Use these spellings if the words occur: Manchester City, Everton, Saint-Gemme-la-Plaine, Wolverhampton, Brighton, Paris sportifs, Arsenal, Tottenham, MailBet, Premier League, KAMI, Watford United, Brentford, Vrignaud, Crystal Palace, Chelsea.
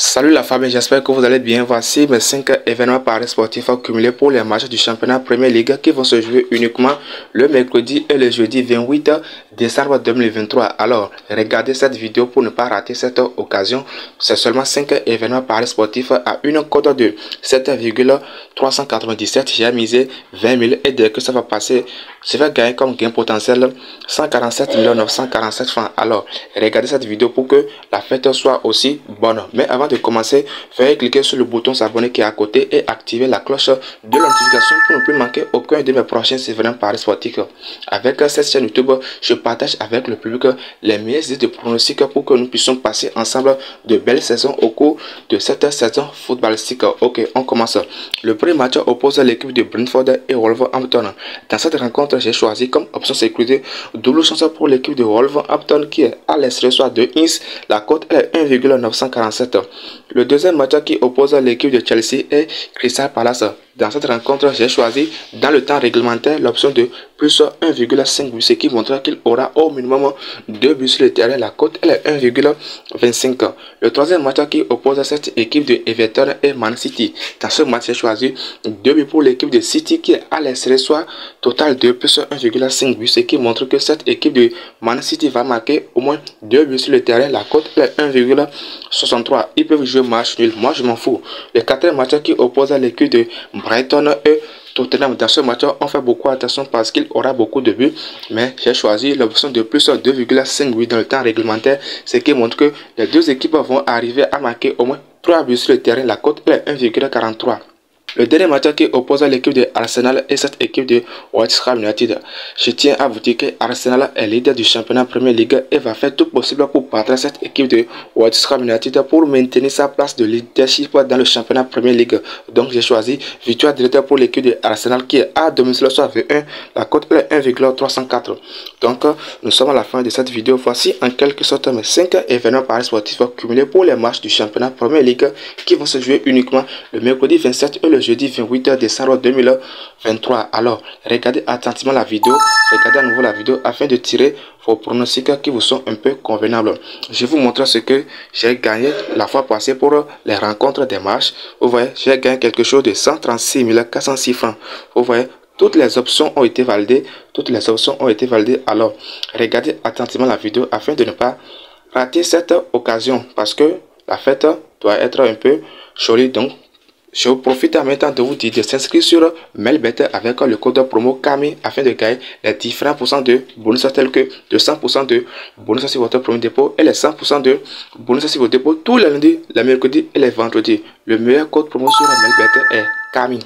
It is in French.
Salut la famille, j'espère que vous allez bien. Voici mes 5 événements paris sportifs accumulés pour les matchs du championnat Premier League qui vont se jouer uniquement le mercredi et le jeudi 28 décembre 2023. Alors, regardez cette vidéo pour ne pas rater cette occasion. C'est seulement 5 événements paris sportifs à une cote de 7,397. J'ai misé 20 000 et dès que ça va passer, ça va gagner comme gain potentiel 147 947 francs. Alors, regardez cette vidéo pour que la fête soit aussi bonne. Mais avant de commencer, faites cliquer sur le bouton s'abonner qui est à côté et activer la cloche de la notification pour ne plus manquer aucun de mes prochains événements paris sportifs. Avec cette chaîne YouTube, je partage avec le public les meilleures idées de pronostics pour que nous puissions passer ensemble de belles saisons au cours de cette saison footballistique. Ok, on commence. Le premier match oppose l'équipe de Brentford et Wolverhampton. Dans cette rencontre, j'ai choisi comme option sécurité double chance pour l'équipe de Wolverhampton qui est à l'extérieur de Inns. La cote est 1,947. Le deuxième match qui oppose l'équipe de Chelsea est Crystal Palace. Dans cette rencontre, j'ai choisi dans le temps réglementaire l'option de plus 1,5 buts, ce qui montre qu'il aura au minimum 2 buts sur le terrain. La cote est 1,25. Le troisième match qui oppose cette équipe de Everton et Man City. Dans ce match, j'ai choisi 2 buts pour l'équipe de City qui est à l'extérieur, soit total de plus 1,5 buts, ce qui montre que cette équipe de Man City va marquer au moins 2 buts sur le terrain. La cote est 1,63. Ils peuvent jouer match nul. Moi, je m'en fous. Le quatrième match qui oppose l'équipe de Brighton et Tottenham. Dans ce match, on fait beaucoup attention parce qu'il aura beaucoup de buts. Mais j'ai choisi l'option de plus 2,5 buts dans le temps réglementaire, ce qui montre que les deux équipes vont arriver à marquer au moins 3 buts sur le terrain. La cote est 1,43. Le dernier match qui oppose l'équipe de Arsenal et cette équipe de Watford United. Je tiens à vous dire que Arsenal est leader du championnat Premier League et va faire tout possible pour battre cette équipe de Watford United pour maintenir sa place de leadership dans le championnat Premier League. Donc j'ai choisi victoire directe pour l'équipe de Arsenal qui est à domicile soit V1. La cote est 1,304. Donc nous sommes à la fin de cette vidéo. Voici en quelque sorte mes 5 événements paris sportifs cumulés pour les matchs du championnat Premier League qui vont se jouer uniquement le mercredi 27 et le jeudi 28 décembre 2023. Alors, regardez attentivement la vidéo, regardez à nouveau la vidéo afin de tirer vos pronostics qui vous sont un peu convenables. Je vous montre ce que j'ai gagné la fois passée pour les rencontres des matchs. Vous voyez, j'ai gagné quelque chose de 136 406 francs. Vous voyez, toutes les options ont été validées. Toutes les options ont été validées. Alors, regardez attentivement la vidéo afin de ne pas rater cette occasion parce que la fête doit être un peu jolie. Donc, je profite en même temps de vous dire de s'inscrire sur MailBet avec le code promo KAMI afin de gagner les différents pourcents de bonus tels que 200% de bonus sur votre premier dépôt et les 100% de bonus sur vos dépôts tous les lundis, les mercredis et les vendredis. Le meilleur code promo sur MailBet est KAMI.